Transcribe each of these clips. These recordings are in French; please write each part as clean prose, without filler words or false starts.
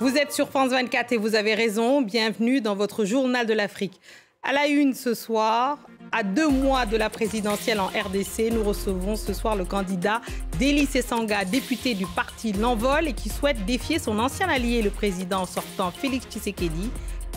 Vous êtes sur France 24 et vous avez raison. Bienvenue dans votre journal de l'Afrique. À la une ce soir, à 2 mois de la présidentielle en RDC, nous recevons ce soir le candidat Delly Sesanga, député du parti L'Envol et qui souhaite défier son ancien allié, le président sortant Félix Tshisekedi.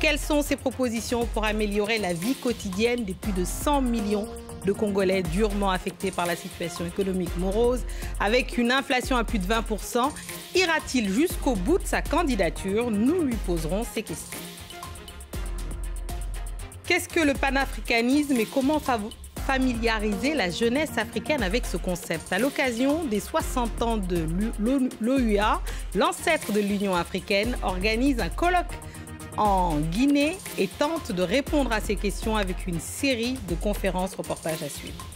Quelles sont ses propositions pour améliorer la vie quotidienne des plus de 100 millions de Congolais durement affectés par la situation économique morose, avec une inflation à plus de 20%. Ira-t-il jusqu'au bout de sa candidature? Nous lui poserons ces questions. Qu'est-ce que le panafricanisme et comment familiariser la jeunesse africaine avec ce concept? À l'occasion des 60 ans de l'OUA, l'ancêtre de l'Union africaine organise un colloque en Guinée et tente de répondre à ces questions avec une série de conférences reportages à suivre.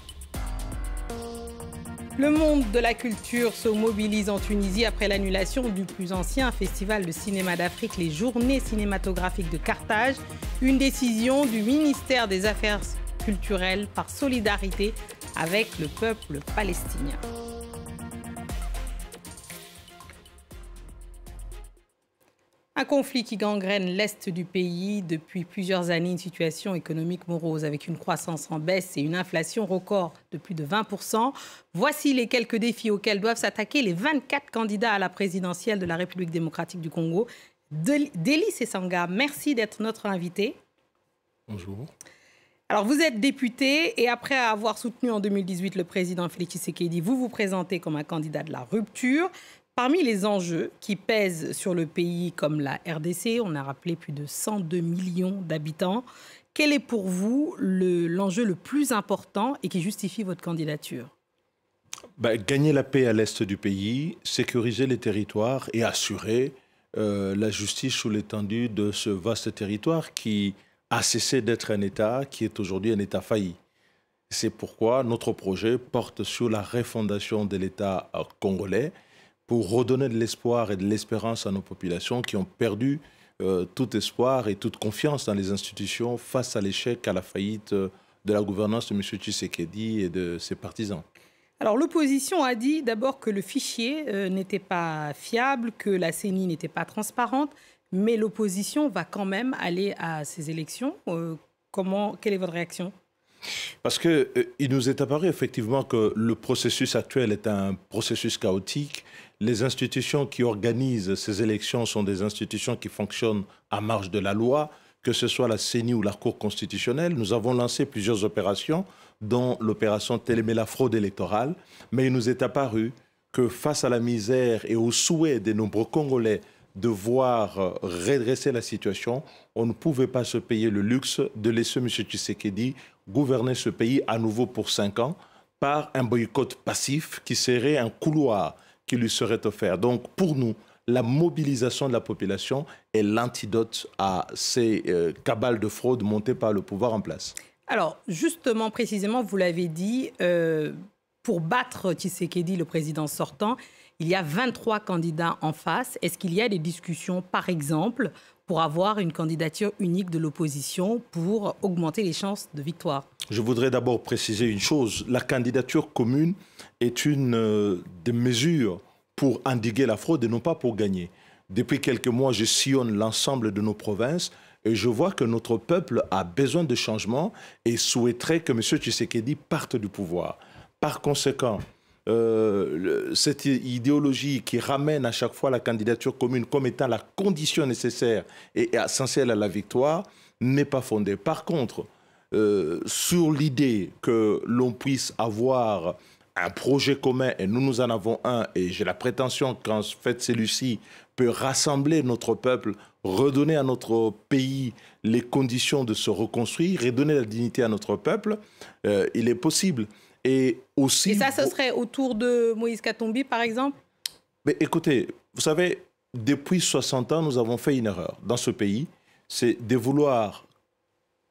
Le monde de la culture se mobilise en Tunisie après l'annulation du plus ancien festival de cinéma d'Afrique, les Journées cinématographiques de Carthage, une décision du ministère des Affaires culturelles par solidarité avec le peuple palestinien. Un conflit qui gangrène l'est du pays depuis plusieurs années, une situation économique morose avec une croissance en baisse et une inflation record de plus de 20%. Voici les quelques défis auxquels doivent s'attaquer les 24 candidats à la présidentielle de la République démocratique du Congo. Delly Sesanga, merci d'être notre invité. Bonjour. Alors vous êtes député et après avoir soutenu en 2018 le président Félix Tshisekedi, vous vous présentez comme un candidat de la rupture. Parmi les enjeux qui pèsent sur le pays comme la RDC, on a rappelé plus de 102 millions d'habitants, quel est pour vous l'enjeu le plus important et qui justifie votre candidature? Gagner la paix à l'est du pays, sécuriser les territoires et assurer la justice sous l'étendue de ce vaste territoire qui a cessé d'être un État, qui est aujourd'hui un État failli. C'est pourquoi notre projet porte sur la refondation de l'État congolais, pour redonner de l'espoir et de l'espérance à nos populations qui ont perdu tout espoir et toute confiance dans les institutions face à l'échec, à la faillite de la gouvernance de M. Tshisekedi et de ses partisans. Alors l'opposition a dit d'abord que le fichier n'était pas fiable, que la CENI n'était pas transparente, mais l'opposition va quand même aller à ces élections. Quelle est votre réaction? Parce qu'il nous est apparu effectivement que le processus actuel est un processus chaotique. Les institutions qui organisent ces élections sont des institutions qui fonctionnent à marge de la loi, que ce soit la CENI ou la Cour constitutionnelle. Nous avons lancé plusieurs opérations, dont l'opération Téléméla fraude électorale. Mais il nous est apparu que face à la misère et au souhait des nombreux Congolais de voir redresser la situation, on ne pouvait pas se payer le luxe de laisser M. Tshisekedi gouverner ce pays à nouveau pour 5 ans par un boycott passif qui serait un couloir qui lui serait offert. Donc pour nous, la mobilisation de la population est l'antidote à ces cabales de fraude montées par le pouvoir en place. Alors justement, précisément, vous l'avez dit, pour battre Tshisekedi, le président sortant, il y a 23 candidats en face. Est-ce qu'il y a des discussions, par exemple, pour avoir une candidature unique de l'opposition pour augmenter les chances de victoire? Je voudrais d'abord préciser une chose. La candidature commune est une des mesures pour endiguer la fraude et non pas pour gagner. Depuis quelques mois, je sillonne l'ensemble de nos provinces et je vois que notre peuple a besoin de changement et souhaiterait que M. Tshisekedi parte du pouvoir. Par conséquent, cette idéologie qui ramène à chaque fois la candidature commune comme étant la condition nécessaire et essentielle à la victoire n'est pas fondée. Par contre, sur l'idée que l'on puisse avoir un projet commun, et nous en avons un, et j'ai la prétention qu'en fait celui-ci peut rassembler notre peuple, redonner à notre pays les conditions de se reconstruire, redonner la dignité à notre peuple, il est possible. Et aussi, et ça, ce serait autour de Moïse Katombi, par exemple? Mais écoutez, vous savez, depuis 60 ans, nous avons fait une erreur dans ce pays. C'est de vouloir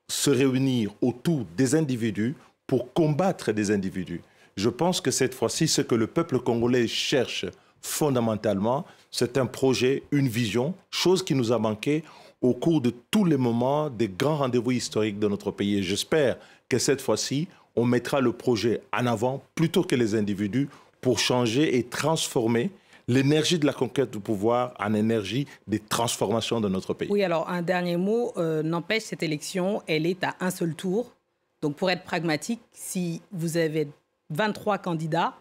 se réunir autour des individus pour combattre des individus. Je pense que cette fois-ci, ce que le peuple congolais cherche fondamentalement, c'est un projet, une vision, chose qui nous a manqué au cours de tous les moments des grands rendez-vous historiques de notre pays. Et j'espère que cette fois-ci, on mettra le projet en avant plutôt que les individus pour changer et transformer l'énergie de la conquête du pouvoir en énergie des transformations de notre pays. Oui, alors un dernier mot, n'empêche, cette élection, elle est à un seul tour. Donc pour être pragmatique, si vous avez 23 candidats,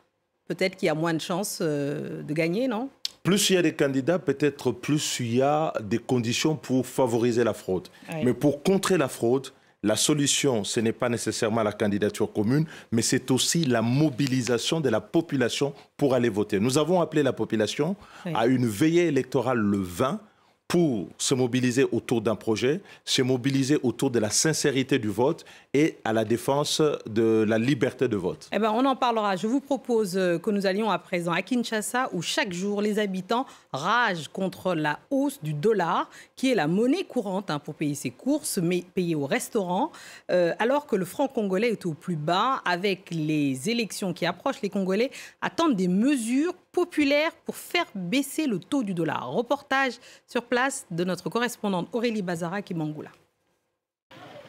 peut-être qu'il y a moins de chances de gagner, non? Plus il y a des candidats, peut-être plus il y a des conditions pour favoriser la fraude. Oui. Mais pour contrer la fraude, la solution, ce n'est pas nécessairement la candidature commune, mais c'est aussi la mobilisation de la population pour aller voter. Nous avons appelé la population, oui, à une veillée électorale le 20 pour se mobiliser autour d'un projet, se mobiliser autour de la sincérité du vote et à la défense de la liberté de vote. Eh ben, on en parlera. Je vous propose que nous allions à présent à Kinshasa où chaque jour les habitants ragent contre la hausse du dollar qui est la monnaie courante pour payer ses courses, mais payer au restaurant, alors que le franc congolais est au plus bas. Avec les élections qui approchent, les Congolais attendent des mesures populaires pour faire baisser le taux du dollar. Reportage sur place de notre correspondante Aurélie Bazara Kimangula.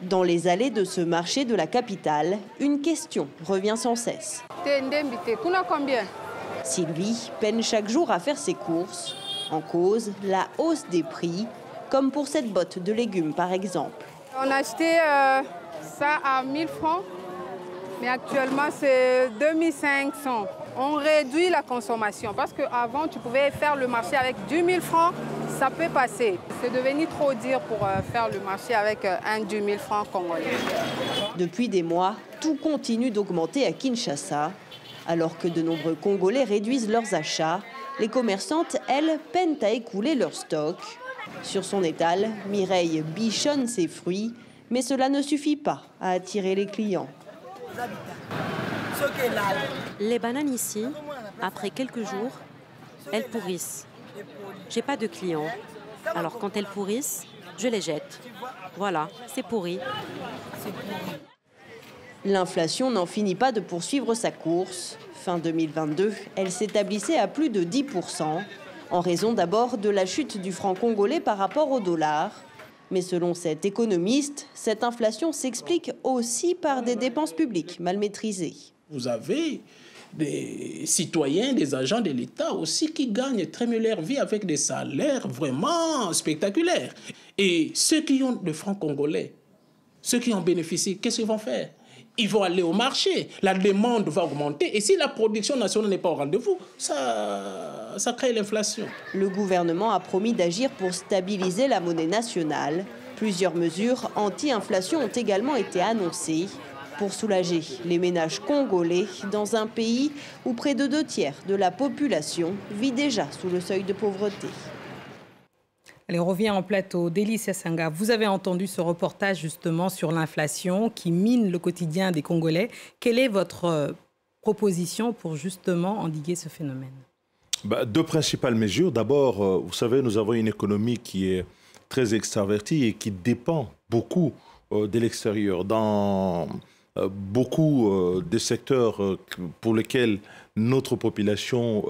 Dans les allées de ce marché de la capitale, une question revient sans cesse. Sylvie peine chaque jour à faire ses courses. En cause, la hausse des prix, comme pour cette botte de légumes par exemple. On a acheté ça à 1000 francs, mais actuellement c'est 2500. On réduit la consommation parce qu'avant, tu pouvais faire le marché avec 10 000 francs, ça peut passer. C'est devenu trop dur pour faire le marché avec un 10 000 francs congolais. Depuis des mois, tout continue d'augmenter à Kinshasa. Alors que de nombreux Congolais réduisent leurs achats, les commerçantes, elles, peinent à écouler leurs stocks. Sur son étal, Mireille bichonne ses fruits, mais cela ne suffit pas à attirer les clients. Les bananes ici, après quelques jours, elles pourrissent. J'ai pas de clients. Alors quand elles pourrissent, je les jette. Voilà, c'est pourri. L'inflation n'en finit pas de poursuivre sa course. Fin 2022, elle s'établissait à plus de 10%, en raison d'abord de la chute du franc congolais par rapport au dollar. Mais selon cet économiste, cette inflation s'explique aussi par des dépenses publiques mal maîtrisées. Vous avez des citoyens, des agents de l'État aussi qui gagnent très mieux leur vie avec des salaires vraiment spectaculaires. Et ceux qui ont le franc congolais, ceux qui en bénéficient, qu'est-ce qu'ils vont faire? Ils vont aller au marché, la demande va augmenter et si la production nationale n'est pas au rendez-vous, ça crée l'inflation. Le gouvernement a promis d'agir pour stabiliser la monnaie nationale. Plusieurs mesures anti-inflation ont également été annoncées pour soulager les ménages congolais dans un pays où près de 2/3 de la population vit déjà sous le seuil de pauvreté. Allez, on revient en plateau. Delly Sesanga, vous avez entendu ce reportage justement sur l'inflation qui mine le quotidien des Congolais. Quelle est votre proposition pour justement endiguer ce phénomène? Deux principales mesures. D'abord, vous savez, nous avons une économie qui est très extravertie et qui dépend beaucoup de l'extérieur. Dans beaucoup de secteurs pour lesquels notre population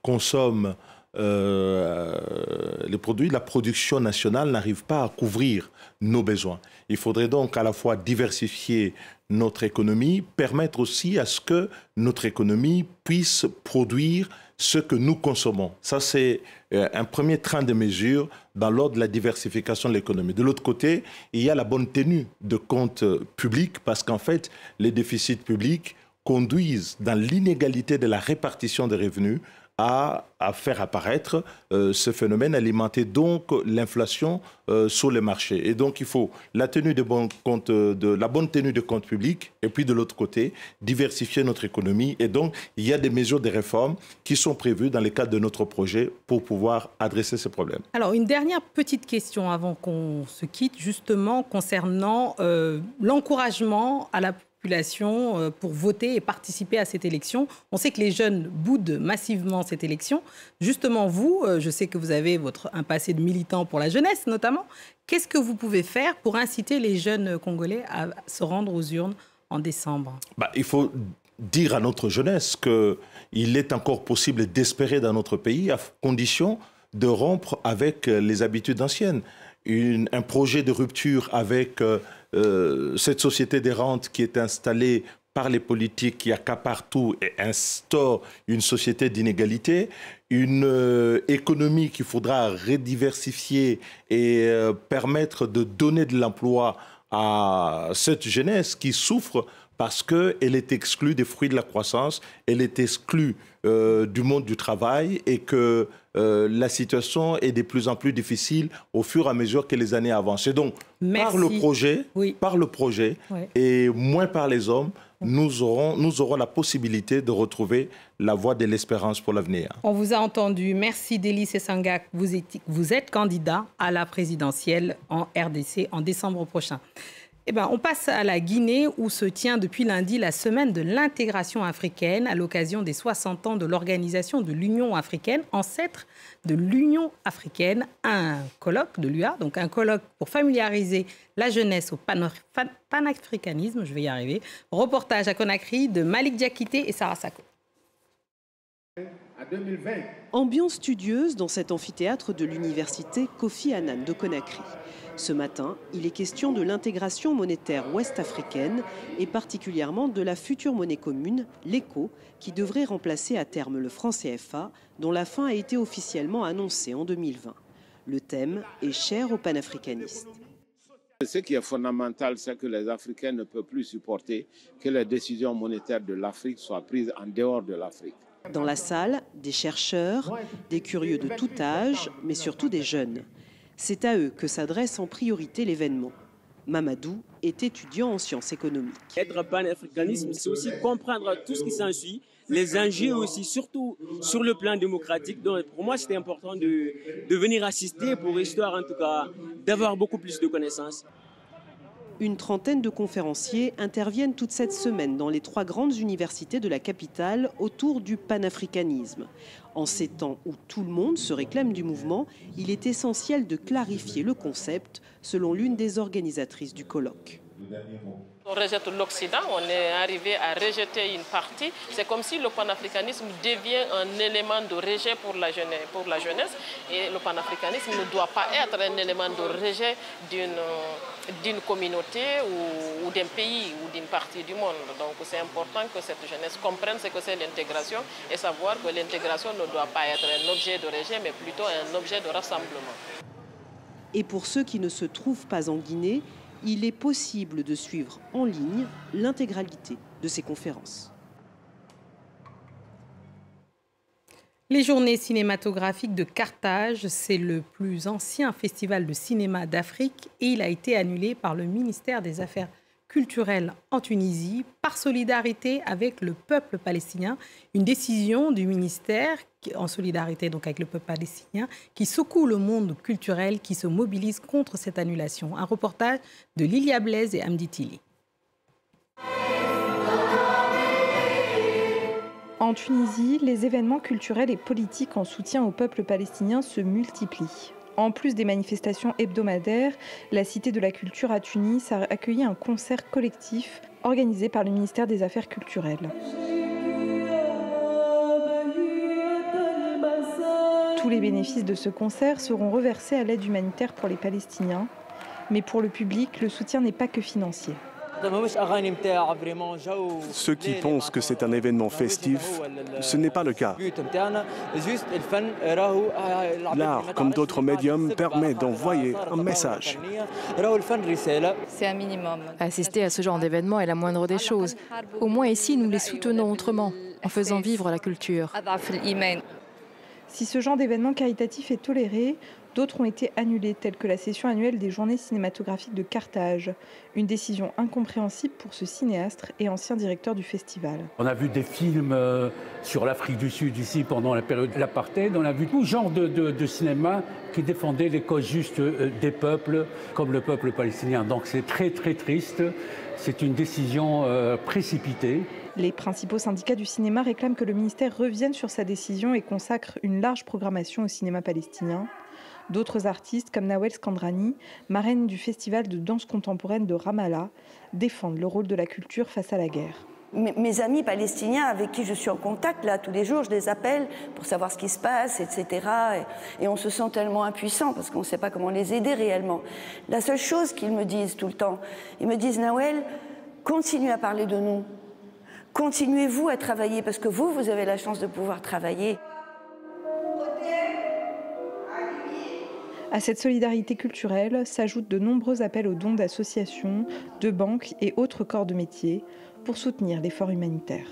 consomme les produits, la production nationale n'arrive pas à couvrir nos besoins. Il faudrait donc à la fois diversifier notre économie, permettre aussi à ce que notre économie puisse produire ce que nous consommons. Ça, c'est un premier train de mesures dans l'ordre de la diversification de l'économie. De l'autre côté, il y a la bonne tenue de comptes publics parce qu'en fait, les déficits publics conduisent dans l'inégalité de la répartition des revenus à faire apparaître ce phénomène, alimenter donc l'inflation sur les marchés. Et donc il faut la bonne tenue de comptes publics et puis de l'autre côté, diversifier notre économie. Et donc il y a des mesures de réforme qui sont prévues dans le cadre de notre projet pour pouvoir adresser ces problèmes. Alors une dernière petite question avant qu'on se quitte, justement concernant l'encouragement à la population pour voter et participer à cette élection. On sait que les jeunes boudent massivement cette élection. Justement, vous, je sais que vous avez un passé de militant pour la jeunesse notamment. Qu'est-ce que vous pouvez faire pour inciter les jeunes Congolais à se rendre aux urnes en décembre? Il faut dire à notre jeunesse qu'il est encore possible d'espérer dans notre pays à condition de rompre avec les habitudes anciennes. Un projet de rupture avec cette société des rentes qui est installée par les politiques qui accaparent tout et instaurent une société d'inégalité, une économie qu'il faudra rediversifier et permettre de donner de l'emploi à cette jeunesse qui souffre parce qu'elle est exclue des fruits de la croissance, elle est exclue du monde du travail et que la situation est de plus en plus difficile au fur et à mesure que les années avancent. Et donc, par le projet, oui, et moins par les hommes, nous aurons la possibilité de retrouver la voie de l'espérance pour l'avenir. On vous a entendu. Merci Delly Sesanga. Vous êtes candidat à la présidentielle en RDC en décembre prochain. Eh ben, on passe à la Guinée où se tient depuis lundi la semaine de l'intégration africaine à l'occasion des 60 ans de l'organisation de l'Union africaine, ancêtre de l'Union africaine, un colloque de l'UA, donc un colloque pour familiariser la jeunesse au panafricanisme, je vais y arriver. Reportage à Conakry de Malik Diakité et Sarah Sako. À 2020. Ambiance studieuse dans cet amphithéâtre de l'université Kofi Annan de Conakry. Ce matin, il est question de l'intégration monétaire ouest-africaine et particulièrement de la future monnaie commune, l'ECO, qui devrait remplacer à terme le franc CFA, dont la fin a été officiellement annoncée en 2020. Le thème est cher aux panafricanistes. Ce qui est fondamental, c'est que les Africains ne peuvent plus supporter que les décisions monétaires de l'Afrique soient prises en dehors de l'Afrique. Dans la salle, des chercheurs, des curieux de tout âge, mais surtout des jeunes. C'est à eux que s'adresse en priorité l'événement. Mamadou est étudiant en sciences économiques. Être panafricaniste, c'est aussi comprendre tout ce qui s'ensuit, les enjeux aussi, surtout sur le plan démocratique. Donc pour moi, c'était important de venir assister pour histoire, en tout cas, d'avoir beaucoup plus de connaissances. Une trentaine de conférenciers interviennent toute cette semaine dans les 3 grandes universités de la capitale autour du panafricanisme. En ces temps où tout le monde se réclame du mouvement, il est essentiel de clarifier le concept, selon l'une des organisatrices du colloque. On rejette l'Occident, on est arrivé à rejeter une partie. C'est comme si le panafricanisme devient un élément de rejet pour la jeunesse. Et le panafricanisme ne doit pas être un élément de rejet d'une communauté ou d'un pays ou d'une partie du monde. Donc c'est important que cette jeunesse comprenne ce que c'est l'intégration et savoir que l'intégration ne doit pas être un objet de rejet, mais plutôt un objet de rassemblement. Et pour ceux qui ne se trouvent pas en Guinée, il est possible de suivre en ligne l'intégralité de ces conférences. Les Journées cinématographiques de Carthage, c'est le plus ancien festival de cinéma d'Afrique et il a été annulé par le ministère des Affaires culturelles en Tunisie par solidarité avec le peuple palestinien. Une décision du ministère en solidarité donc avec le peuple palestinien qui secoue le monde culturel qui se mobilise contre cette annulation. Un reportage de Lilia Blaise et Hamdi Tili. En Tunisie, les événements culturels et politiques en soutien au peuple palestinien se multiplient. En plus des manifestations hebdomadaires, la Cité de la Culture à Tunis a accueilli un concert collectif organisé par le ministère des Affaires culturelles. Tous les bénéfices de ce concert seront reversés à l'aide humanitaire pour les Palestiniens. Mais pour le public, le soutien n'est pas que financier. Ceux qui pensent que c'est un événement festif, ce n'est pas le cas. L'art, comme d'autres médiums, permet d'envoyer un message. C'est un minimum. Assister à ce genre d'événement est la moindre des choses. Au moins ici, nous les soutenons autrement, en faisant vivre la culture. Si ce genre d'événement caritatif est toléré, d'autres ont été annulés, telles que la session annuelle des Journées cinématographiques de Carthage. Une décision incompréhensible pour ce cinéaste et ancien directeur du festival. On a vu des films sur l'Afrique du Sud ici pendant la période de l'apartheid. On a vu tout genre de cinéma qui défendait les causes justes des peuples, comme le peuple palestinien. Donc c'est très très triste. C'est une décision précipitée. Les principaux syndicats du cinéma réclament que le ministère revienne sur sa décision et consacre une large programmation au cinéma palestinien. D'autres artistes, comme Nawel Skandrani, marraine du festival de danse contemporaine de Ramallah, défendent le rôle de la culture face à la guerre. Mes amis palestiniens avec qui je suis en contact, là, tous les jours, je les appelle pour savoir ce qui se passe, etc. Et on se sent tellement impuissant parce qu'on ne sait pas comment les aider réellement. La seule chose qu'ils me disent tout le temps, ils me disent « Nawel, continue à parler de nous. Continuez-vous à travailler, parce que vous, vous avez la chance de pouvoir travailler. À cette solidarité culturelle s'ajoutent de nombreux appels aux dons d'associations, de banques et autres corps de métier pour soutenir l'effort humanitaire.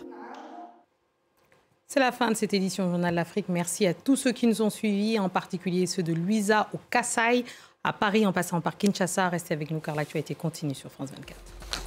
C'est la fin de cette édition Journal de l'Afrique. Merci à tous ceux qui nous ont suivis, en particulier ceux de Luisa au Kasaï, à Paris en passant par Kinshasa. Restez avec nous car l'actualité continue sur France 24.